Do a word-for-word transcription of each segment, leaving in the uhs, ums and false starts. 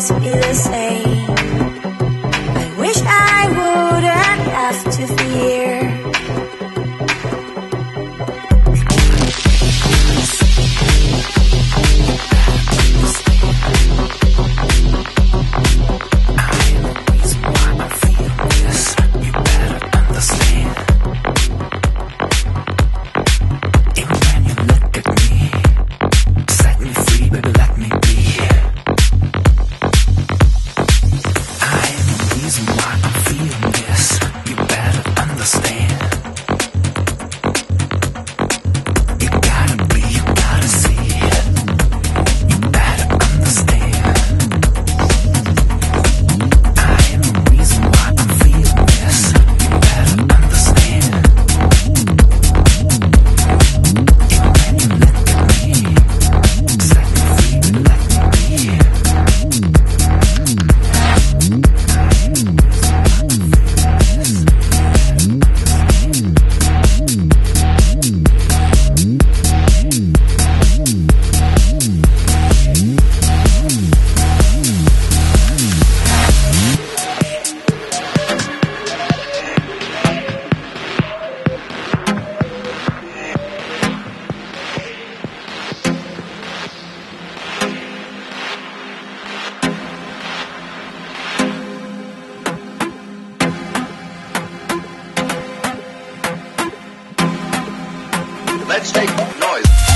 always be the same. I wish I wouldn't have to fear. Let's take noise. I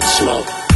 Bugsmoke.